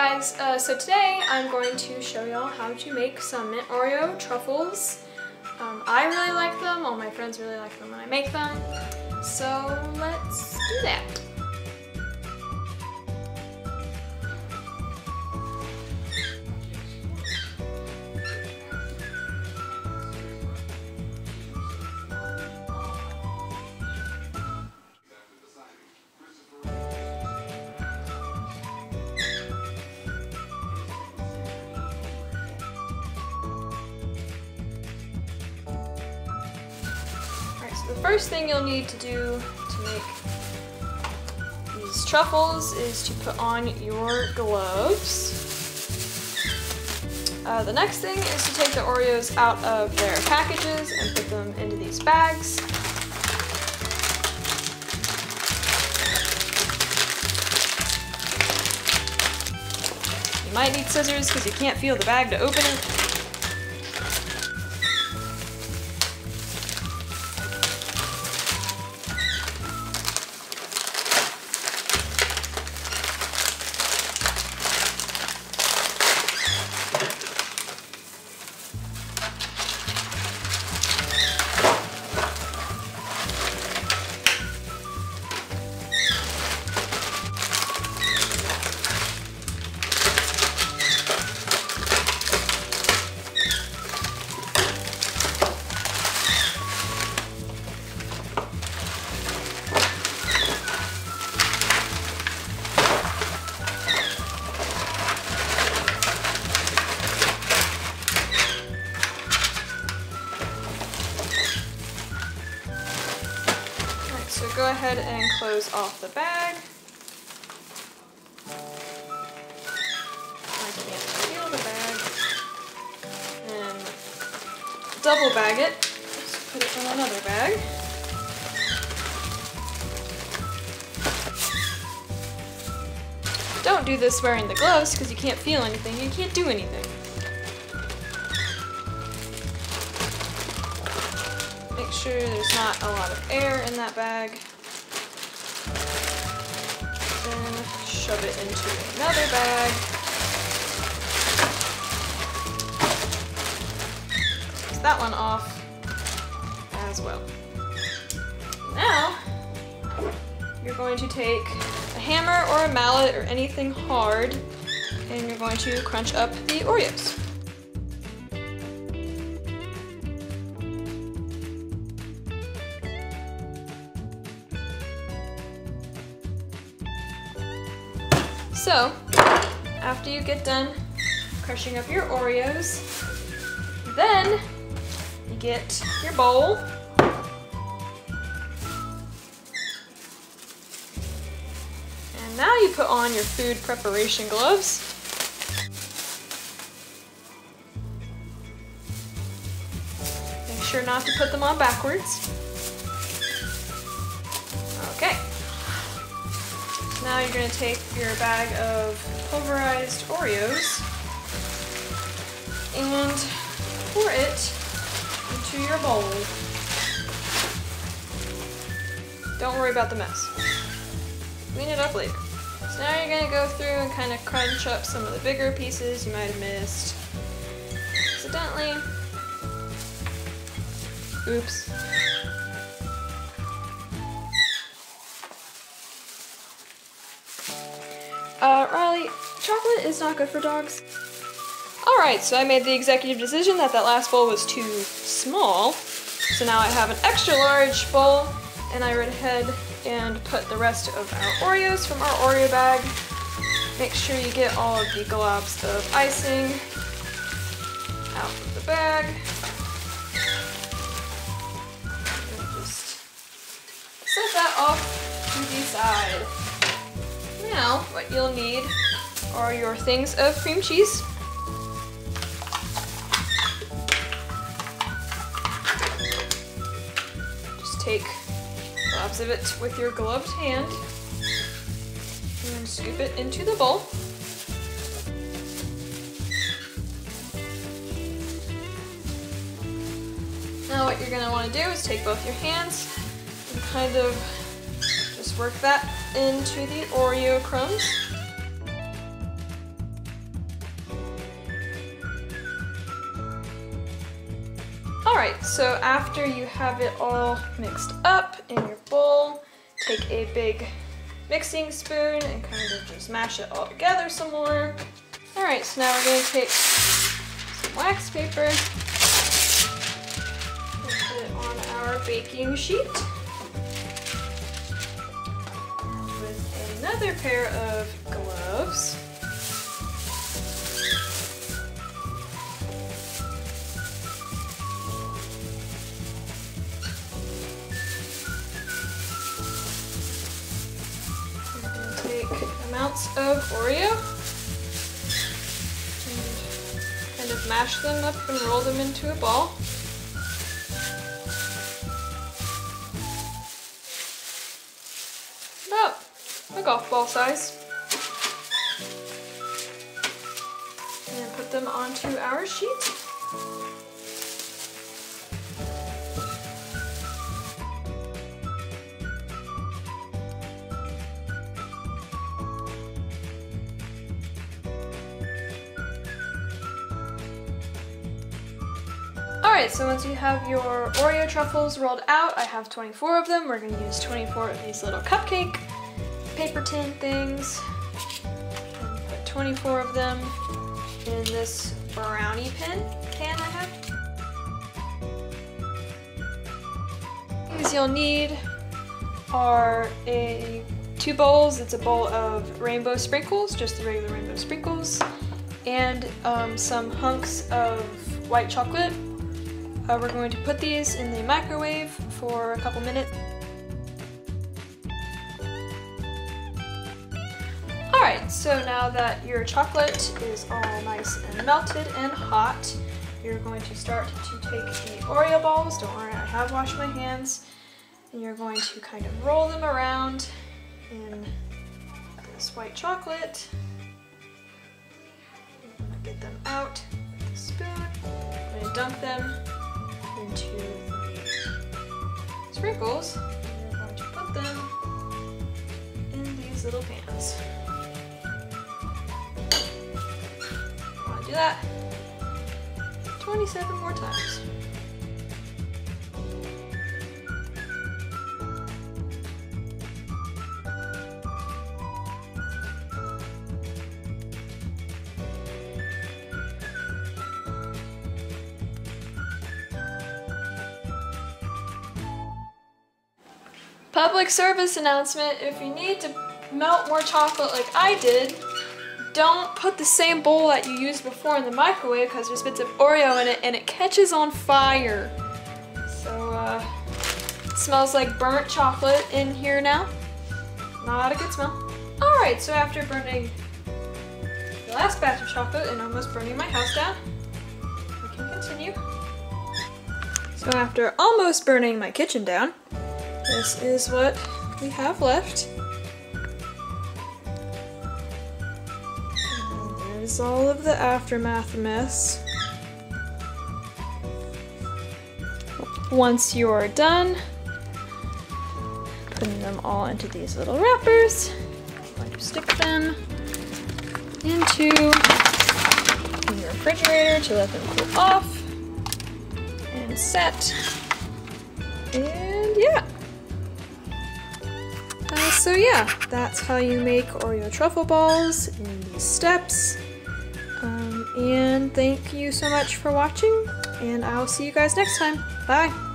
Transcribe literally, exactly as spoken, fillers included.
guys, uh, so today I'm going to show y'all how to make some mint Oreo truffles. Um, I really like them, all my friends really like them when I make them, so let's do that. The first thing you'll need to do to make these truffles is to put on your gloves. Uh, the next thing is to take the Oreos out of their packages and put them into these bags. You might need scissors because you can't feel the bag to open it. So go ahead and close off the bag. I can't feel the bag. And double bag it. Just put it in another bag. Don't do this wearing the gloves because you can't feel anything. You can't do anything. Make sure there's not a lot of air in that bag. Then shove it into another bag. Take that one off as well. Now, you're going to take a hammer or a mallet or anything hard, and you're going to crunch up the Oreos. So, after you get done crushing up your Oreos, then you get your bowl, and now you put on your food preparation gloves. Make sure not to put them on backwards. Okay. Now you're going to take your bag of pulverized Oreos and pour it into your bowl. Don't worry about the mess. Clean it up later. So now you're going to go through and kind of crunch up some of the bigger pieces you might have missed accidentally. Oops. Uh, Riley, chocolate is not good for dogs. Alright, so I made the executive decision that that last bowl was too small, so now I have an extra large bowl, and I went ahead and put the rest of our Oreos from our Oreo bag. Make sure you get all of the globs of icing out of the bag. And just set that off to the side. Now, what you'll need are your things of cream cheese. Just take globs of it with your gloved hand and scoop it into the bowl. Now what you're going to want to do is take both your hands and kind of just work that into the Oreo crumbs. Alright, so after you have it all mixed up in your bowl, take a big mixing spoon and kind of just mash it all together some more. Alright, so now we're going to take some wax paper and put it on our baking sheet with another pair of gloves. Amounts of Oreo and kind of mash them up and roll them into a ball. About a golf ball size. And then put them onto our sheet. Alright, so once you have your Oreo truffles rolled out, I have twenty-four of them. We're going to use twenty-four of these little cupcake paper tin things. Put twenty-four of them in this brownie pin can I have. Things you'll need are a two bowls. It's a bowl of rainbow sprinkles, just the regular rainbow sprinkles, and um, some hunks of white chocolate. Uh, we're going to put these in the microwave for a couple minutes. Alright, so now that your chocolate is all nice and melted and hot, you're going to start to take the Oreo balls. Don't worry, I have washed my hands. And you're going to kind of roll them around in this white chocolate. I'm going to get them out with a spoon. I'm going to dump them into the sprinkles, and you're going to put them in these little pans. You want to do that twenty-seven more times. Public service announcement, if you need to melt more chocolate like I did, don't put the same bowl that you used before in the microwave because there's bits of Oreo in it and it catches on fire. So, uh, it smells like burnt chocolate in here now. Not a good smell. Alright, so after burning the last batch of chocolate and almost burning my house down, we can continue. So after almost burning my kitchen down, this is what we have left. And there's all of the aftermath mess. Once you're done, putting them all into these little wrappers, I'm going to stick them into the refrigerator to let them cool off and set. And yeah. Uh, so yeah, that's how you make Oreo truffle balls in these steps. Um, and thank you so much for watching, and I'll see you guys next time. Bye!